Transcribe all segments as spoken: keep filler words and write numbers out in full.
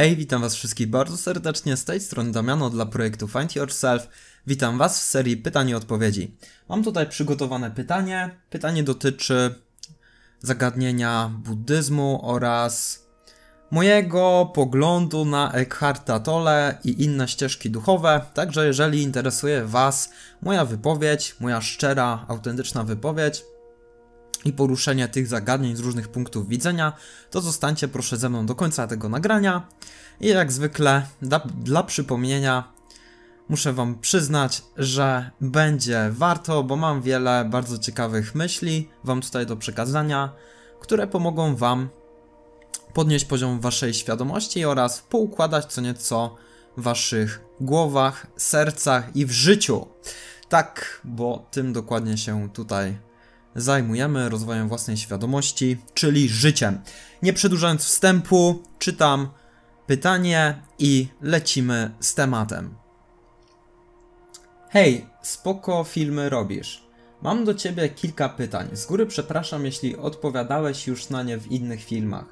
Hej, witam was wszystkich bardzo serdecznie, z tej strony Damiano dla projektu Find Yourself. Witam was w serii pytań i odpowiedzi. Mam tutaj przygotowane pytanie. Pytanie dotyczy zagadnienia buddyzmu oraz mojego poglądu na Eckharta Tolle i inne ścieżki duchowe. Także jeżeli interesuje was moja wypowiedź, moja szczera, autentyczna wypowiedź i poruszenie tych zagadnień z różnych punktów widzenia, to zostańcie proszę ze mną do końca tego nagrania. I jak zwykle dla, dla przypomnienia muszę wam przyznać, że będzie warto, bo mam wiele bardzo ciekawych myśli wam tutaj do przekazania, które pomogą wam podnieść poziom waszej świadomości oraz poukładać co nieco w waszych głowach, sercach i w życiu. Tak, bo tym dokładnie się tutaj zajmujemy, rozwojem własnej świadomości, czyli życiem. Nie przedłużając wstępu, czytam pytanie i lecimy z tematem. Hej, spoko filmy robisz. Mam do ciebie kilka pytań. Z góry przepraszam, jeśli odpowiadałeś już na nie w innych filmach.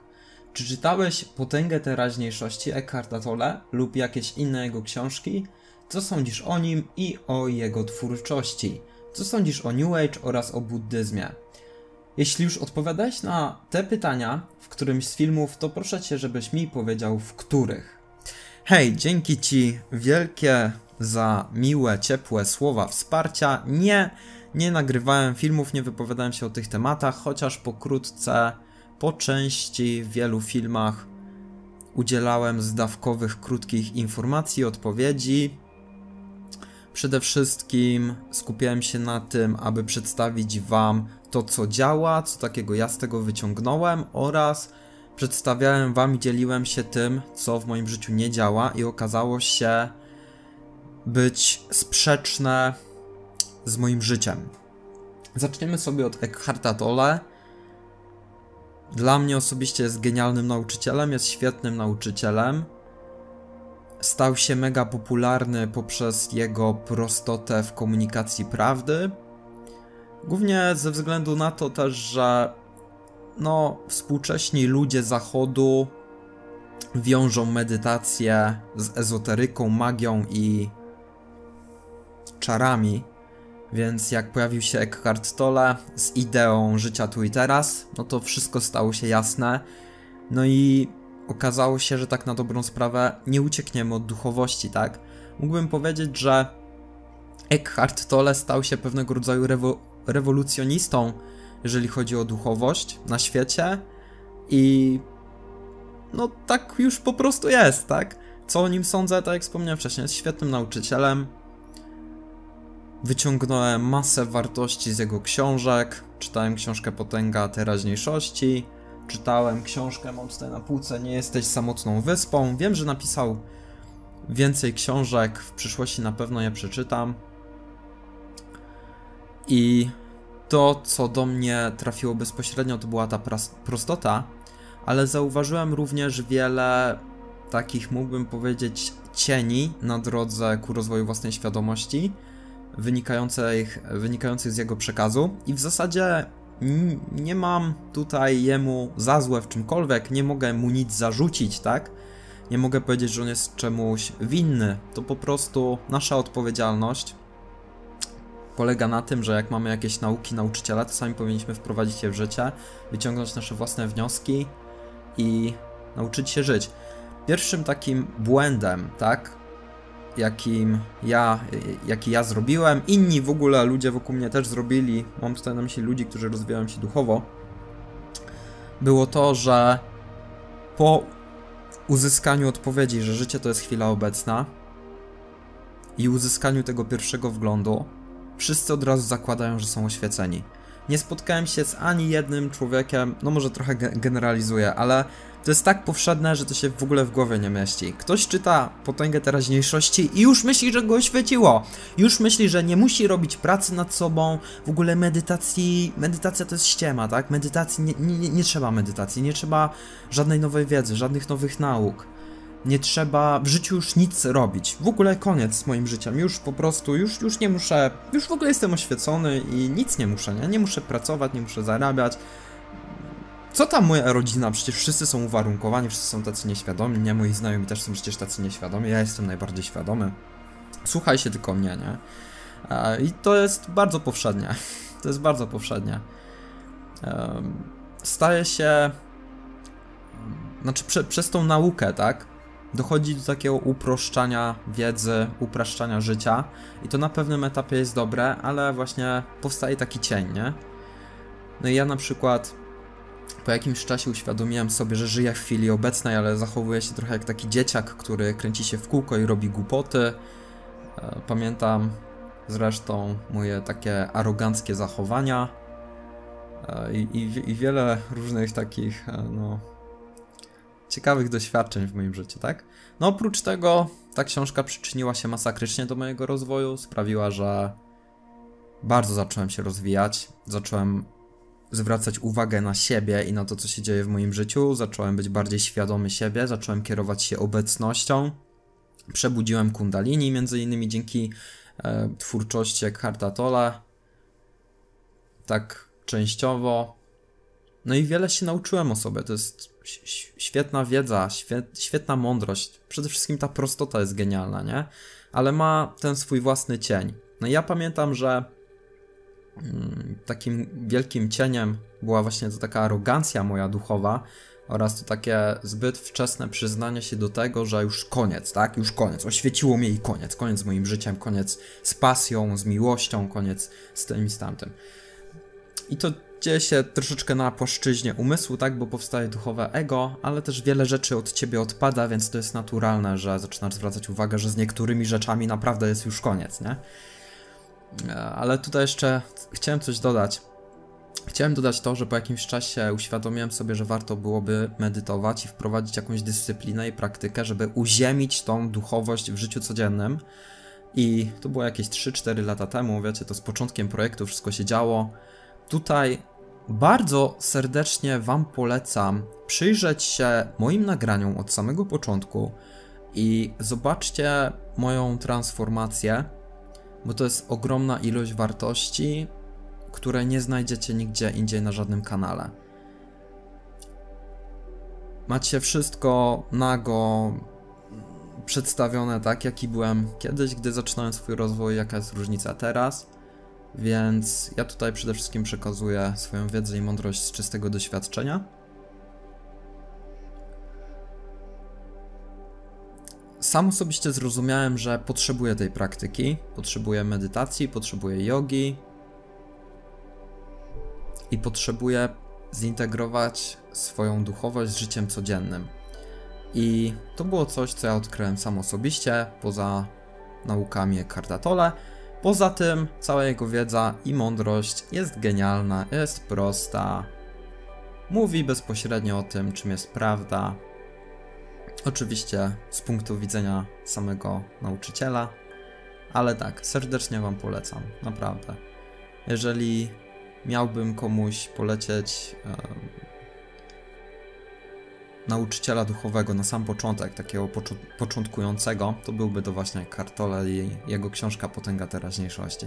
Czy czytałeś Potęgę Teraźniejszości Eckharta Tolle lub jakieś inne jego książki? Co sądzisz o nim i o jego twórczości? Co sądzisz o New Age oraz o buddyzmie? Jeśli już odpowiadałeś na te pytania w którymś z filmów, to proszę cię, żebyś mi powiedział, w których. Hej, dzięki ci wielkie za miłe, ciepłe słowa wsparcia. Nie, nie nagrywałem filmów, nie wypowiadałem się o tych tematach, chociaż pokrótce, po części w wielu filmach udzielałem zdawkowych, krótkich informacji, odpowiedzi. Przede wszystkim skupiałem się na tym, aby przedstawić wam to, co działa, co takiego ja z tego wyciągnąłem, oraz przedstawiałem wam i dzieliłem się tym, co w moim życiu nie działa i okazało się być sprzeczne z moim życiem. Zaczniemy sobie od Eckharta Tolle. Dla mnie osobiście jest genialnym nauczycielem, jest świetnym nauczycielem. Stał się mega popularny poprzez jego prostotę w komunikacji prawdy. Głównie ze względu na to też, że no, współcześni ludzie zachodu wiążą medytację z ezoteryką, magią i czarami. Więc jak pojawił się Eckhart Tolle z ideą życia tu i teraz, no to wszystko stało się jasne. No i okazało się, że tak na dobrą sprawę nie uciekniemy od duchowości, tak? Mógłbym powiedzieć, że Eckhart Tolle stał się pewnego rodzaju rewo rewolucjonistą, jeżeli chodzi o duchowość na świecie i no tak już po prostu jest, tak? Co o nim sądzę, tak jak wspomniałem wcześniej, jest świetnym nauczycielem. Wyciągnąłem masę wartości z jego książek, czytałem książkę Potęga Teraźniejszości, czytałem książkę, mam tutaj na półce, Nie jesteś samotną wyspą. Wiem, że napisał więcej książek, w przyszłości na pewno je przeczytam. I to, co do mnie trafiło bezpośrednio, to była ta prostota, ale zauważyłem również wiele takich, mógłbym powiedzieć, cieni na drodze ku rozwoju własnej świadomości, wynikających, wynikających z jego przekazu i w zasadzie nie mam tutaj jemu za złe w czymkolwiek, nie mogę mu nic zarzucić, tak? Nie mogę powiedzieć, że on jest czemuś winny. To po prostu nasza odpowiedzialność polega na tym, że jak mamy jakieś nauki nauczyciela, to sami powinniśmy wprowadzić je w życie, wyciągnąć nasze własne wnioski i nauczyć się żyć. Pierwszym takim błędem, tak? Jakim ja, jaki ja zrobiłem, inni w ogóle ludzie wokół mnie też zrobili, mam tutaj na myśli ludzi, którzy rozwijają się duchowo, było to, że po uzyskaniu odpowiedzi, że życie to jest chwila obecna i uzyskaniu tego pierwszego wglądu, wszyscy od razu zakładają, że są oświeceni. Nie spotkałem się z ani jednym człowiekiem, no może trochę generalizuję, ale to jest tak powszedne, że to się w ogóle w głowie nie mieści. Ktoś czyta Potęgę Teraźniejszości i już myśli, że go oświeciło. Już myśli, że nie musi robić pracy nad sobą, w ogóle medytacji, medytacja to jest ściema, tak? Medytacji, nie, nie, nie trzeba medytacji, nie trzeba żadnej nowej wiedzy, żadnych nowych nauk. Nie trzeba w życiu już nic robić. W ogóle koniec z moim życiem. Już po prostu, już, już nie muszę, już w ogóle jestem oświecony i nic nie muszę, nie? Nie muszę pracować, nie muszę zarabiać. Co tam moja rodzina? Przecież wszyscy są uwarunkowani, wszyscy są tacy nieświadomi, nie? Moi znajomi też są przecież tacy nieświadomi, ja jestem najbardziej świadomy. Słuchaj się tylko mnie, nie? I to jest bardzo powszednie. To jest bardzo powszednie. Staje się... Znaczy prze, przez tą naukę, tak? Dochodzi do takiego uproszczania wiedzy, upraszczania życia. I to na pewnym etapie jest dobre, ale właśnie powstaje taki cień, nie? No i ja na przykład po jakimś czasie uświadomiłem sobie, że żyję w chwili obecnej, ale zachowuję się trochę jak taki dzieciak, który kręci się w kółko i robi głupoty. Pamiętam zresztą moje takie aroganckie zachowania i, i, i wiele różnych takich, no... ciekawych doświadczeń w moim życiu, tak? No oprócz tego ta książka przyczyniła się masakrycznie do mojego rozwoju, sprawiła, że bardzo zacząłem się rozwijać, zacząłem zwracać uwagę na siebie i na to, co się dzieje w moim życiu, zacząłem być bardziej świadomy siebie, zacząłem kierować się obecnością, przebudziłem Kundalini między innymi dzięki e, twórczości Eckharta Tolle, tak częściowo. No i wiele się nauczyłem o sobie, to jest świetna wiedza, świetna mądrość. Przede wszystkim ta prostota jest genialna, nie? Ale ma ten swój własny cień. No i ja pamiętam, że takim wielkim cieniem była właśnie to taka arogancja moja duchowa oraz to takie zbyt wczesne przyznanie się do tego, że już koniec, tak? Już koniec. Oświeciło mnie i koniec. Koniec z moim życiem, koniec z pasją, z miłością, koniec z tym i z tamtym. I to dzieje się troszeczkę na płaszczyźnie umysłu, tak, bo powstaje duchowe ego, ale też wiele rzeczy od ciebie odpada, więc to jest naturalne, że zaczynasz zwracać uwagę, że z niektórymi rzeczami naprawdę jest już koniec, nie? Ale tutaj jeszcze chciałem coś dodać. Chciałem dodać to, że po jakimś czasie uświadomiłem sobie, że warto byłoby medytować i wprowadzić jakąś dyscyplinę i praktykę, żeby uziemić tą duchowość w życiu codziennym. I to było jakieś trzy cztery lata temu, wiecie, to z początkiem projektu wszystko się działo. Tutaj bardzo serdecznie Wam polecam przyjrzeć się moim nagraniom od samego początku i zobaczcie moją transformację, bo to jest ogromna ilość wartości, które nie znajdziecie nigdzie indziej na żadnym kanale. Macie wszystko nago przedstawione, tak, jaki byłem kiedyś, gdy zaczynałem swój rozwój, jaka jest różnica teraz. Więc ja tutaj przede wszystkim przekazuję swoją wiedzę i mądrość z czystego doświadczenia. Sam osobiście zrozumiałem, że potrzebuję tej praktyki, potrzebuję medytacji, potrzebuję jogi i potrzebuję zintegrować swoją duchowość z życiem codziennym. I to było coś, co ja odkryłem sam osobiście, poza naukami Eckharta Tolle. Poza tym, cała jego wiedza i mądrość jest genialna, jest prosta. Mówi bezpośrednio o tym, czym jest prawda. Oczywiście z punktu widzenia samego nauczyciela. Ale tak, serdecznie Wam polecam, naprawdę. Jeżeli miałbym komuś polecieć um, nauczyciela duchowego na sam początek, takiego początkującego, to byłby to właśnie Eckhart Tolle i jego książka Potęga Teraźniejszości.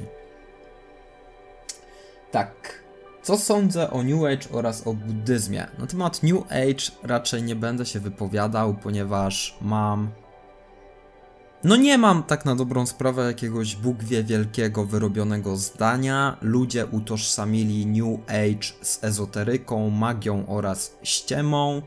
Tak, co sądzę o New Age oraz o buddyzmie? Na temat New Age raczej nie będę się wypowiadał, ponieważ mam... No nie mam tak na dobrą sprawę jakiegoś Bóg wie wielkiego wyrobionego zdania. Ludzie utożsamili New Age z ezoteryką, magią oraz ściemą.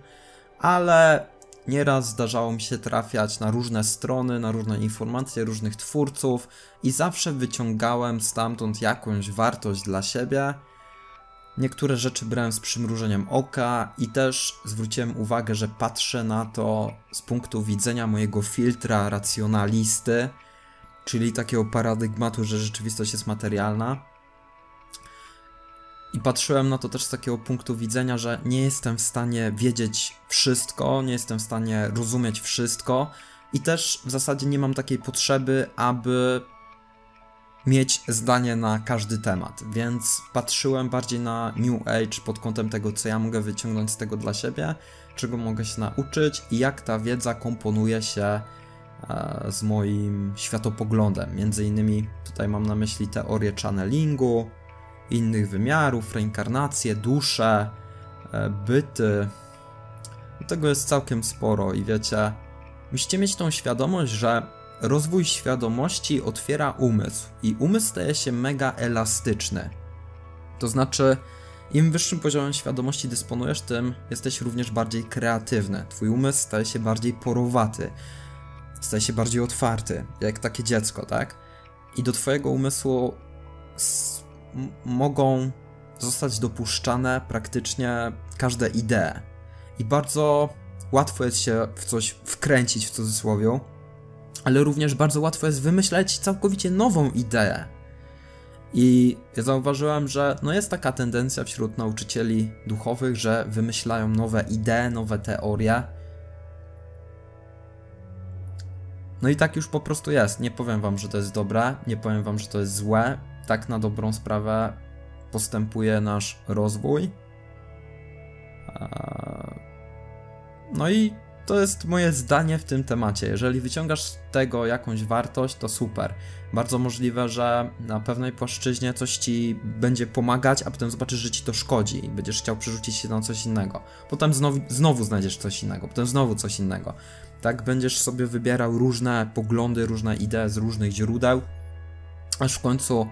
Ale nieraz zdarzało mi się trafiać na różne strony, na różne informacje różnych twórców i zawsze wyciągałem stamtąd jakąś wartość dla siebie. Niektóre rzeczy brałem z przymrużeniem oka i też zwróciłem uwagę, że patrzę na to z punktu widzenia mojego filtra racjonalisty, czyli takiego paradygmatu, że rzeczywistość jest materialna. I patrzyłem na to też z takiego punktu widzenia, że nie jestem w stanie wiedzieć wszystko, nie jestem w stanie rozumieć wszystko i też w zasadzie nie mam takiej potrzeby, aby mieć zdanie na każdy temat, więc patrzyłem bardziej na New Age pod kątem tego, co ja mogę wyciągnąć z tego dla siebie, czego mogę się nauczyć i jak ta wiedza komponuje się z moim światopoglądem. Między innymi tutaj mam na myśli teorię channelingu, innych wymiarów, reinkarnację, duszę, byty. Tego jest całkiem sporo i wiecie, musicie mieć tą świadomość, że rozwój świadomości otwiera umysł i umysł staje się mega elastyczny. To znaczy, im wyższym poziomem świadomości dysponujesz, tym jesteś również bardziej kreatywny. Twój umysł staje się bardziej porowaty, staje się bardziej otwarty, jak takie dziecko, tak? I do twojego umysłu mogą zostać dopuszczane praktycznie każde idee. I bardzo łatwo jest się w coś wkręcić, w cudzysłowie, ale również bardzo łatwo jest wymyśleć całkowicie nową ideę. I ja zauważyłem, że no jest taka tendencja wśród nauczycieli duchowych, że wymyślają nowe idee, nowe teorie. No i tak już po prostu jest. Nie powiem wam, że to jest dobre, nie powiem wam, że to jest złe. Tak na dobrą sprawę postępuje nasz rozwój. No i to jest moje zdanie w tym temacie. Jeżeli wyciągasz z tego jakąś wartość, to super. Bardzo możliwe, że na pewnej płaszczyźnie coś ci będzie pomagać, a potem zobaczysz, że ci to szkodzi i będziesz chciał przerzucić się na coś innego. Potem znowu, znowu znajdziesz coś innego, potem znowu coś innego. Tak będziesz sobie wybierał różne poglądy, różne idee z różnych źródeł, aż w końcu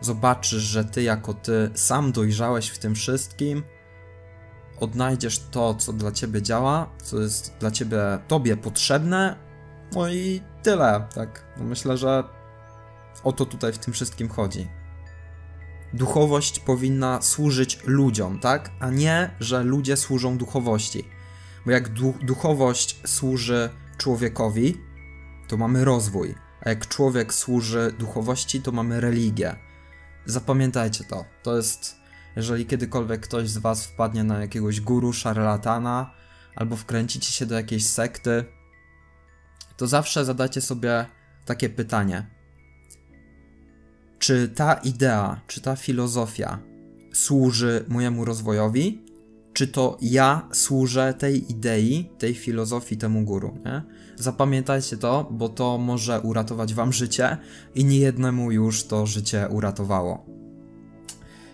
zobaczysz, że ty jako ty sam dojrzałeś w tym wszystkim. Odnajdziesz to, co dla ciebie działa, co jest dla ciebie, tobie potrzebne, no i tyle, tak. Myślę, że o to tutaj w tym wszystkim chodzi. Duchowość powinna służyć ludziom, tak? A nie, że ludzie służą duchowości. Bo jak du- duchowość służy człowiekowi, to mamy rozwój. A jak człowiek służy duchowości, to mamy religię. Zapamiętajcie to. To jest... Jeżeli kiedykolwiek ktoś z was wpadnie na jakiegoś guru, szarlatana, albo wkręcicie się do jakiejś sekty, to zawsze zadajcie sobie takie pytanie. Czy ta idea, czy ta filozofia służy mojemu rozwojowi? Czy to ja służę tej idei, tej filozofii, temu guru, nie? Zapamiętajcie to, bo to może uratować wam życie i niejednemu już to życie uratowało.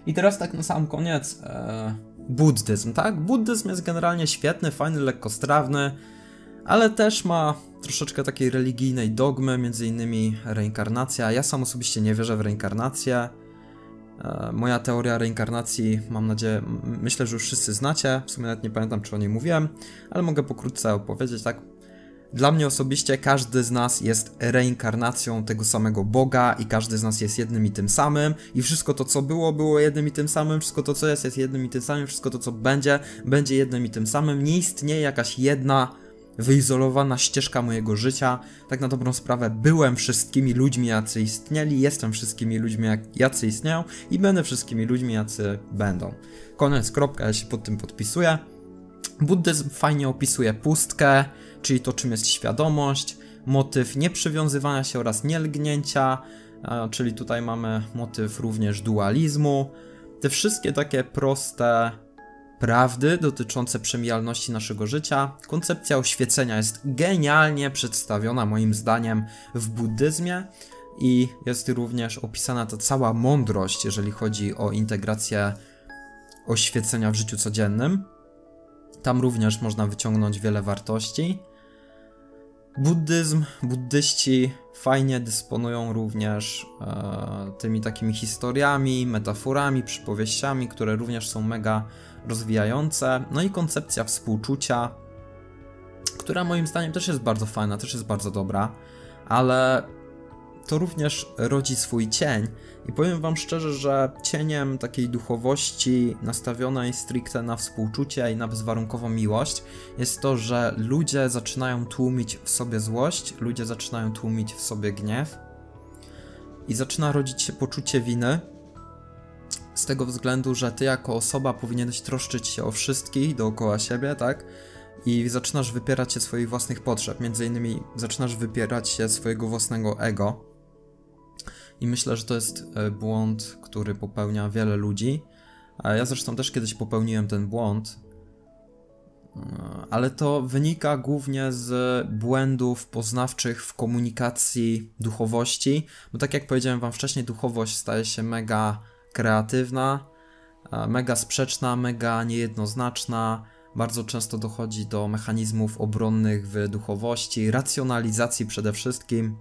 I teraz tak na sam koniec e, buddyzm, tak? Buddyzm jest generalnie świetny, fajny, lekkostrawny, ale też ma troszeczkę takiej religijnej dogmy, między innymi reinkarnacja. Ja sam osobiście nie wierzę w reinkarnację. E, moja teoria reinkarnacji, mam nadzieję, myślę, że już wszyscy znacie. W sumie nawet nie pamiętam, czy o niej mówiłem, ale mogę pokrótce opowiedzieć, tak? Dla mnie osobiście każdy z nas jest reinkarnacją tego samego Boga i każdy z nas jest jednym i tym samym i wszystko to, co było, było jednym i tym samym, wszystko to, co jest, jest jednym i tym samym, wszystko to, co będzie, będzie jednym i tym samym. Nie istnieje jakaś jedna wyizolowana ścieżka mojego życia. Tak na dobrą sprawę byłem wszystkimi ludźmi, jacy istnieli, jestem wszystkimi ludźmi, jacy istnieją i będę wszystkimi ludźmi, jacy będą. Koniec, kropka, ja się pod tym podpisuję. Buddyzm fajnie opisuje pustkę, czyli to, czym jest świadomość, motyw nieprzywiązywania się oraz nielgnięcia, czyli tutaj mamy motyw również dualizmu. Te wszystkie takie proste prawdy dotyczące przemijalności naszego życia. Koncepcja oświecenia jest genialnie przedstawiona moim zdaniem w buddyzmie i jest również opisana ta cała mądrość, jeżeli chodzi o integrację oświecenia w życiu codziennym. Tam również można wyciągnąć wiele wartości. Buddyzm, buddyści fajnie dysponują również e, tymi takimi historiami, metaforami, przypowieściami, które również są mega rozwijające. No i koncepcja współczucia, która moim zdaniem też jest bardzo fajna, też jest bardzo dobra, ale to również rodzi swój cień. I powiem wam szczerze, że cieniem takiej duchowości nastawionej stricte na współczucie i na bezwarunkową miłość jest to, że ludzie zaczynają tłumić w sobie złość, ludzie zaczynają tłumić w sobie gniew i zaczyna rodzić się poczucie winy z tego względu, że ty jako osoba powinieneś troszczyć się o wszystkich dookoła siebie, tak? I zaczynasz wypierać się swoich własnych potrzeb, między innymi zaczynasz wypierać się swojego własnego ego. I myślę, że to jest błąd, który popełnia wiele ludzi. Ja zresztą też kiedyś popełniłem ten błąd. Ale to wynika głównie z błędów poznawczych w komunikacji duchowości. Bo tak jak powiedziałem wam wcześniej, duchowość staje się mega kreatywna. mega sprzeczna, mega niejednoznaczna. Bardzo często dochodzi do mechanizmów obronnych w duchowości, racjonalizacji przede wszystkim.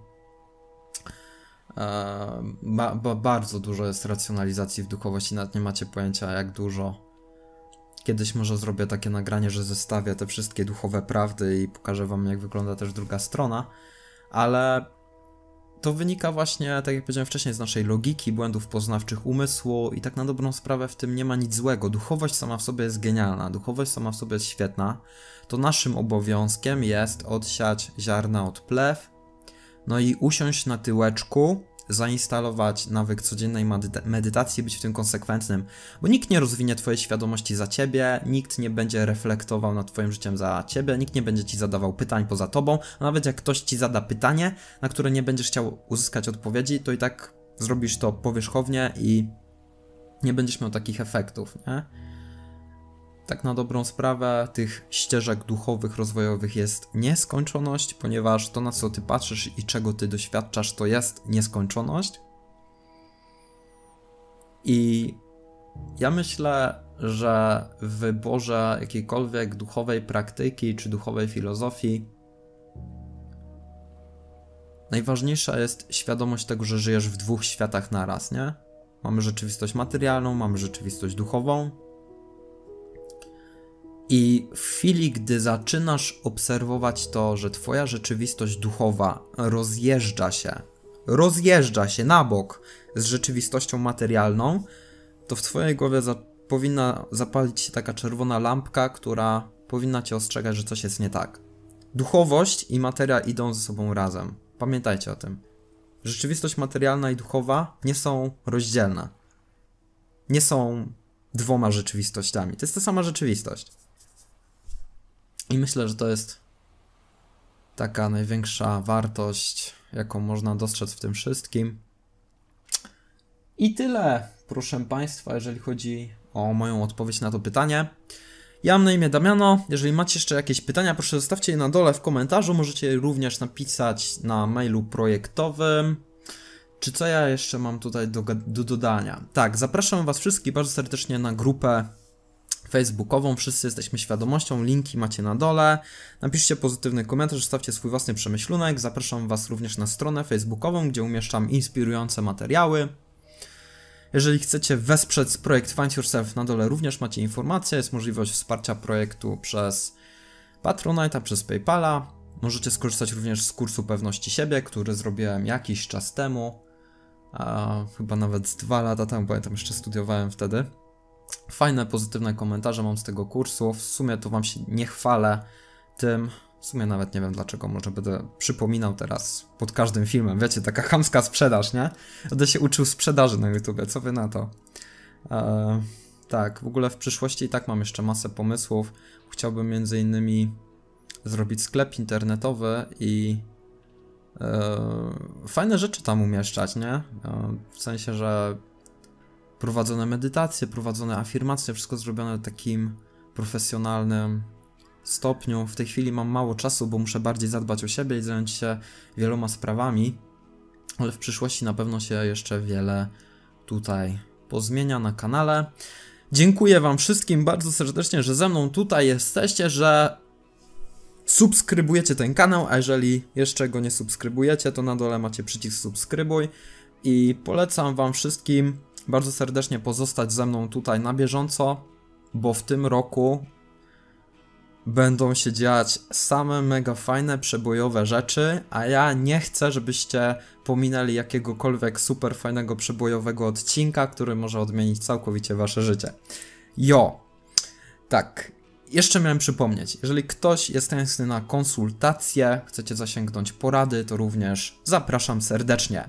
Ba, ba, bardzo dużo jest racjonalizacji w duchowości, nawet nie macie pojęcia jak dużo. Kiedyś może zrobię takie nagranie, że zestawię te wszystkie duchowe prawdy i pokażę wam, jak wygląda też druga strona. Ale to wynika właśnie, tak jak powiedziałem wcześniej, z naszej logiki, błędów poznawczych umysłu i tak na dobrą sprawę w tym nie ma nic złego. Duchowość sama w sobie jest genialna, duchowość sama w sobie jest świetna. To naszym obowiązkiem jest odsiać ziarna od plew, no i usiąść na tyłeczku, zainstalować nawyk codziennej medytacji, być w tym konsekwentnym, bo nikt nie rozwinie twojej świadomości za ciebie, nikt nie będzie reflektował nad twoim życiem za ciebie, nikt nie będzie ci zadawał pytań poza tobą, a nawet jak ktoś ci zada pytanie, na które nie będziesz chciał uzyskać odpowiedzi, to i tak zrobisz to powierzchownie i nie będziesz miał takich efektów, nie? Tak na dobrą sprawę tych ścieżek duchowych, rozwojowych jest nieskończoność, ponieważ to, na co ty patrzysz i czego ty doświadczasz, to jest nieskończoność. I ja myślę, że w wyborze jakiejkolwiek duchowej praktyki czy duchowej filozofii najważniejsza jest świadomość tego, że żyjesz w dwóch światach naraz, nie? Mamy rzeczywistość materialną, mamy rzeczywistość duchową. I w chwili, gdy zaczynasz obserwować to, że twoja rzeczywistość duchowa rozjeżdża się, rozjeżdża się na bok z rzeczywistością materialną, to w twojej głowie za- powinna zapalić się taka czerwona lampka, która powinna cię ostrzegać, że coś jest nie tak. Duchowość i materia idą ze sobą razem. Pamiętajcie o tym. Rzeczywistość materialna i duchowa nie są rozdzielne. Nie są dwoma rzeczywistościami. To jest ta sama rzeczywistość. I myślę, że to jest taka największa wartość, jaką można dostrzec w tym wszystkim. I tyle, proszę Państwa, jeżeli chodzi o moją odpowiedź na to pytanie. Ja mam na imię Damiano. Jeżeli macie jeszcze jakieś pytania, proszę zostawcie je na dole w komentarzu. Możecie je również napisać na mailu projektowym. Czy co ja jeszcze mam tutaj do, do dodania? Tak, zapraszam was wszystkich bardzo serdecznie na grupę facebookową, wszyscy jesteśmy świadomością, linki macie na dole, napiszcie pozytywny komentarz, zostawcie swój własny przemyślunek, zapraszam was również na stronę facebookową, gdzie umieszczam inspirujące materiały. Jeżeli chcecie wesprzeć projekt Find Yourself, na dole również macie informacje, jest możliwość wsparcia projektu przez Patronite, przez PayPala, możecie skorzystać również z kursu pewności siebie, który zrobiłem jakiś czas temu, a chyba nawet dwa lata temu, pamiętam, jeszcze studiowałem wtedy. Fajne, pozytywne komentarze mam z tego kursu, w sumie to wam się nie chwalę tym, w sumie nawet nie wiem dlaczego, może będę przypominał teraz pod każdym filmem, wiecie, taka chamska sprzedaż, nie? Będę się uczył sprzedaży na YouTube, co wy na to? Eee, tak, w ogóle w przyszłości i tak mam jeszcze masę pomysłów, chciałbym między innymi zrobić sklep internetowy i eee, fajne rzeczy tam umieszczać, nie? Eee, w sensie, że prowadzone medytacje, prowadzone afirmacje, wszystko zrobione w takim profesjonalnym stopniu. W tej chwili mam mało czasu, bo muszę bardziej zadbać o siebie i zająć się wieloma sprawami, ale w przyszłości na pewno się jeszcze wiele tutaj pozmienia na kanale. Dziękuję wam wszystkim bardzo serdecznie, że ze mną tutaj jesteście, że subskrybujecie ten kanał, a jeżeli jeszcze go nie subskrybujecie, to na dole macie przycisk subskrybuj i polecam wam wszystkim bardzo serdecznie pozostać ze mną tutaj na bieżąco, bo w tym roku będą się dziać same mega fajne, przebojowe rzeczy, a ja nie chcę, żebyście pominęli jakiegokolwiek super fajnego, przebojowego odcinka, który może odmienić całkowicie wasze życie. Jo! Tak, jeszcze miałem przypomnieć, jeżeli ktoś jest chętny na konsultacje, chcecie zasięgnąć porady, to również zapraszam serdecznie.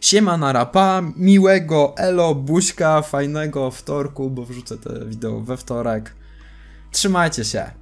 Siema, nara, pa, miłego, elo, buźka, fajnego wtorku, bo wrzucę to wideo we wtorek. Trzymajcie się.